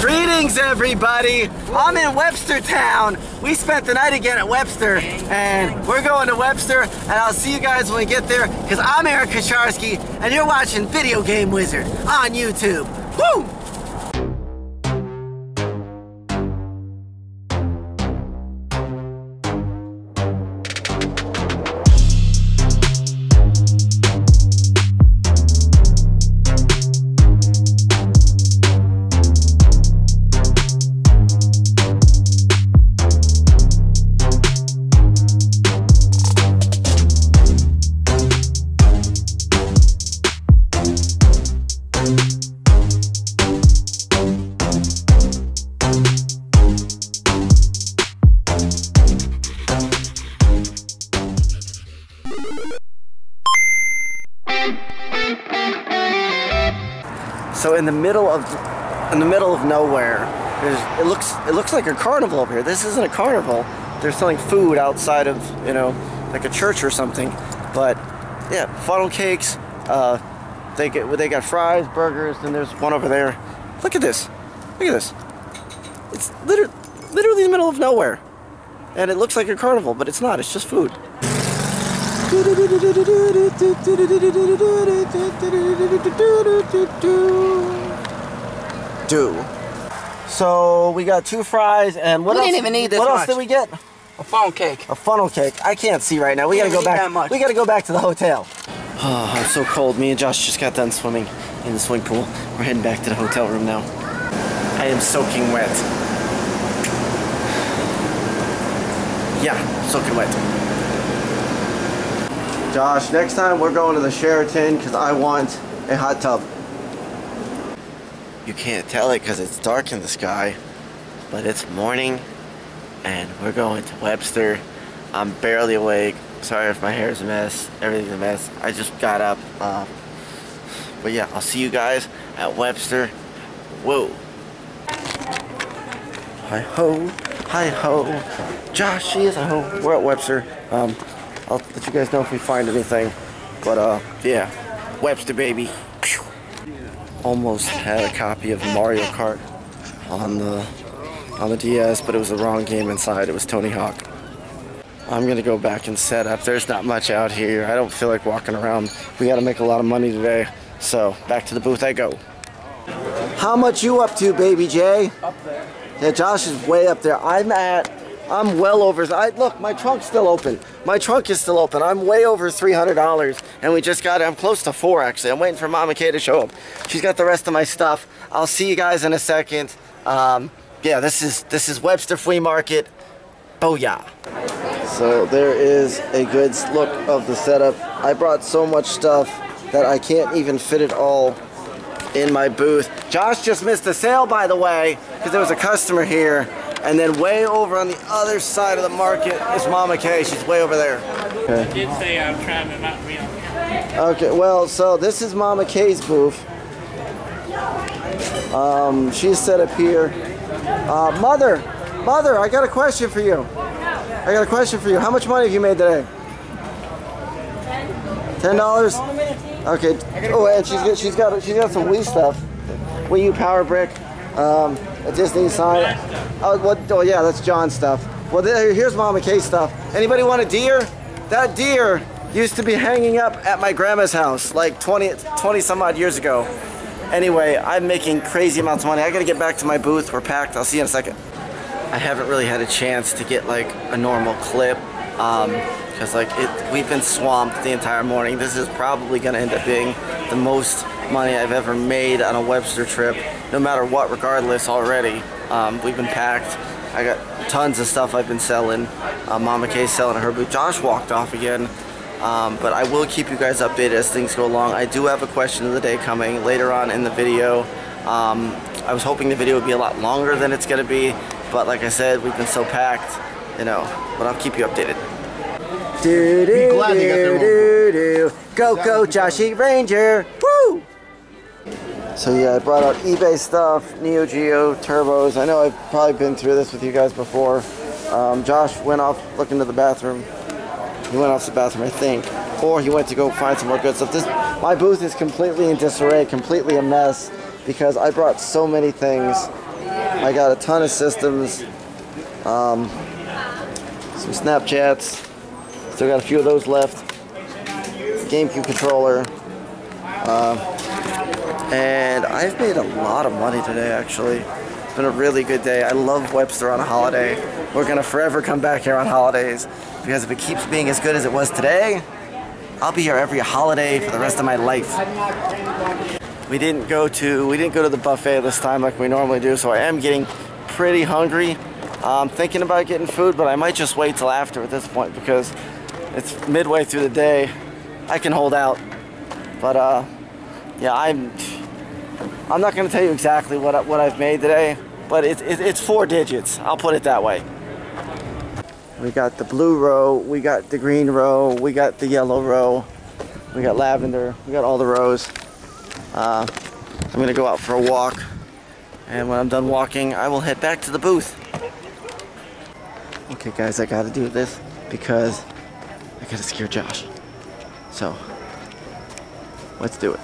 Greetings, everybody. I'm in Webster Town. We spent the night again at Webster, and we're going to Webster, and I'll see you guys when we get there, because I'm Aaron Kosharsky, and you're watching Video Game Wizard on YouTube. Woo! So in the middle of nowhere, it looks like a carnival up here. This isn't a carnival. They're selling food outside of, you know, like a church or something. But yeah, funnel cakes. They got fries, burgers, and there's one over there. Look at this. Look at this. It's literally in the middle of nowhere, and it looks like a carnival, but it's not. It's just food. So we got two fries and what else? We didn't even need this much. What else did we get? A funnel cake. A funnel cake. I can't see right now. We gotta go back. We gotta go back to the hotel. Oh, I'm so cold. Me and Josh just got done swimming in the swimming pool. We're heading back to the hotel room now. I am soaking wet. Yeah, soaking wet. Josh, next time we're going to the Sheraton because I want a hot tub. You can't tell it because it's dark in the sky, but it's morning and we're going to Webster. I'm barely awake. Sorry if my hair's a mess. Everything's a mess. I just got up. But yeah, I'll see you guys at Webster. Whoa. Hi-ho. Hi-ho. Josh, she is a ho. We're at Webster. I'll let you guys know if we find anything, but yeah, Webster baby. Almost had a copy of Mario Kart on the DS, but it was the wrong game inside. It was Tony Hawk. I'm gonna go back and set up. There's not much out here. I don't feel like walking around. We gotta make a lot of money today, so back to the booth I go. How much you up to, baby Jay? Up there. Yeah, Josh is way up there. I'm well over. Look, my trunk's still open. My trunk is still open. I'm way over $300, and we just got it. I'm close to $400 actually. I'm waiting for Mama Kay to show up. She's got the rest of my stuff. I'll see you guys in a second. Yeah, this is Webster Flea Market. Booyah! So there is a good look of the setup. I brought so much stuff that I can't even fit it all in my booth. Josh just missed a sale, by the way, because there was a customer here. And then way over on the other side of the market is Mama Kay. She's way over there. Okay. I did say I'm trying to not be on camera. Okay, well, so this is Mama Kay's booth. She's set up here. Mother, I got a question for you. How much money have you made today? $10. Okay. Oh, and she's got some Wii stuff. Wii U Power Brick. A Disney sign. Oh yeah, that's John's stuff. Well, here's Mama Kay's stuff. Anybody want a deer? That deer used to be hanging up at my grandma's house like 20 some odd years ago. Anyway, I'm making crazy amounts of money. I gotta get back to my booth. We're packed. I'll see you in a second. I haven't really had a chance to get like a normal clip because we've been swamped the entire morning. This is probably gonna end up being the most money I've ever made on a Webster trip, no matter what, regardless already. We've been packed. I got tons of stuff I've been selling. Mama Kay's selling her booth. Josh walked off again, but I will keep you guys updated as things go along. I do have a question of the day coming later on in the video. I was hoping the video would be a lot longer than it's gonna be, but like I said, we've been so packed, you know, but I'll keep you updated. Go Joshy Ranger! Woo! So yeah, I brought out eBay stuff, Neo Geo, Turbos. I know I've probably been through this with you guys before. Josh went off looking to the bathroom. He went off to the bathroom, I think. Or he went to go find some more good stuff. My booth is completely in disarray, completely a mess. because I brought so many things. I got a ton of systems, some Snapchats, still got a few of those left, GameCube controller, and I've made a lot of money today actually. It's been a really good day. I love Webster on a holiday. We're going to forever come back here on holidays, because if it keeps being as good as it was today, I'll be here every holiday for the rest of my life. We didn't go to the buffet this time like we normally do, so I am getting pretty hungry. I'm thinking about getting food, but I might just wait till after at this point, because it's midway through the day. I can hold out. But yeah, I'm not going to tell you exactly what I've made today, but it's four digits. I'll put it that way. We got the blue row, we got the green row, we got the yellow row, we got lavender, we got all the rows. I'm going to go out for a walk, and when I'm done walking, I will head back to the booth. Okay guys, I got to do this because I got to scare Josh. So, let's do it.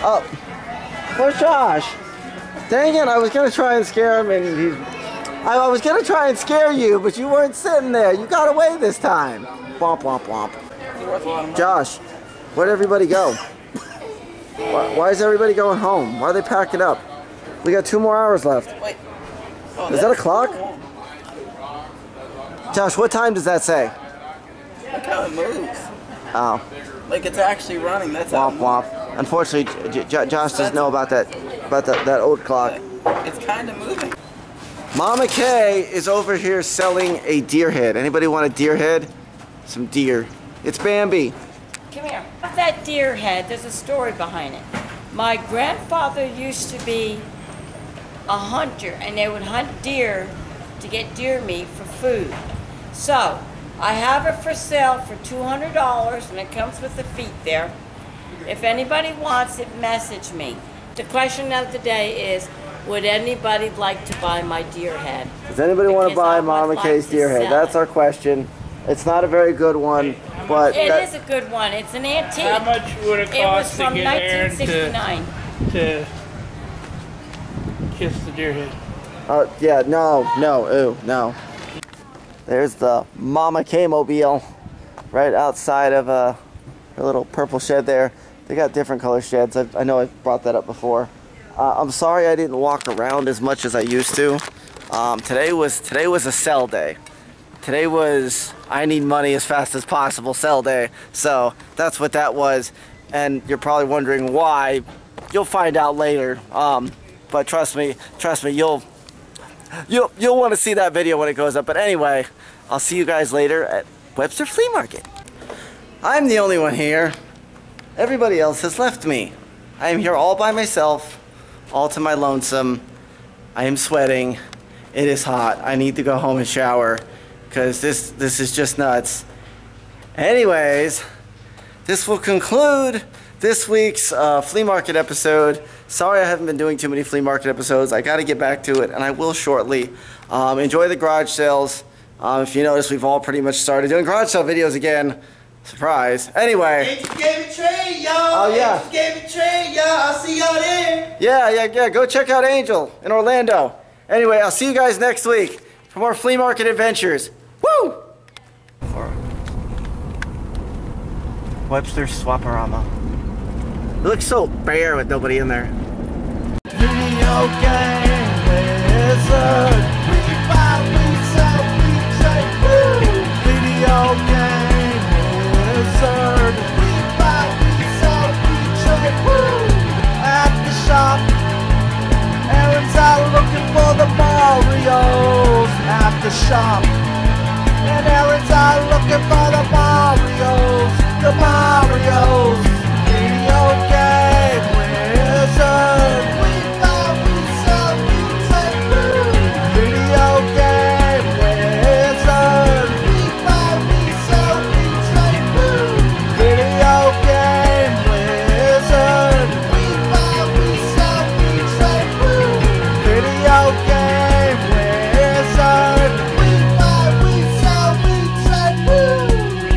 Oh, poor Josh. Dang it, I was going to try and scare him, and I was going to try and scare you, but you weren't sitting there. You got away this time. Womp, womp, womp. Josh, where'd everybody go? Why is everybody going home? Why are they packing up? We got 2 more hours left. Is that a clock? Josh, what time does that say? Look how it moves. Oh. Like it's actually running, that's how it moves. Womp, womp. Unfortunately, Josh doesn't know about that old clock. It's kind of moving. Mama Kay is over here selling a deer head. Anybody want a deer head? Some deer. It's Bambi. Come here. That deer head, there's a story behind it. My grandfather used to be a hunter, and they would hunt deer to get deer meat for food. So, I have it for sale for $200, and it comes with the feet there. If anybody wants it, message me. The question of the day is, would anybody like to buy my deer head? Does anybody want to buy Mama Kay's deer head? That's our question. It's not a very good one, but... It is a good one. It's an antique. How much would it cost to get Aaron to kiss the deer head? Oh, yeah, no, ooh, no. There's the Mama Kay-mobile right outside of her little purple shed there. They got different color sheds. I know I brought that up before. I'm sorry I didn't walk around as much as I used to. Today was a sell day. Today was I need money as fast as possible sell day. So that's what that was. And you're probably wondering why. You'll find out later. But trust me, you'll want to see that video when it goes up. But anyway, I'll see you guys later at Webster Flea Market. I'm the only one here. Everybody else has left me. I am here all by myself, all to my lonesome. I am sweating. It is hot. I need to go home and shower, because this is just nuts. Anyways, this will conclude this week's flea market episode. Sorry I haven't been doing too many flea market episodes. I got to get back to it, and I will shortly. Enjoy the garage sales. If you notice, we've all pretty much started doing garage sale videos again. Surprise. Anyway. Angel gave a trade, y'all. Oh, yeah. Angel gave a trade, y'all. I'll see y'all there. Yeah. Go check out Angel in Orlando. Anyway, I'll see you guys next week for more flea market adventures. Woo! Webster Swaparama. It looks so bare with nobody in there. Video Game Wizard. We buy, we sell, we trade. Woo! Video Game Wizard. We buy, we sell, we trade. Woo! At the shop, Aaron's out looking for the Marios. At the shop, and Aaron's out looking for the Marios. The Marios. Video Game Wizard. We buy, we sell, we trade. Woo! Video Game Wizard. We buy, we sell, we trade. Woo! Video Game Wizard. We buy, we sell, we trade. Woo! Video Game Wizard. We buy, we sell, we trade. Woo!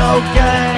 Video Game.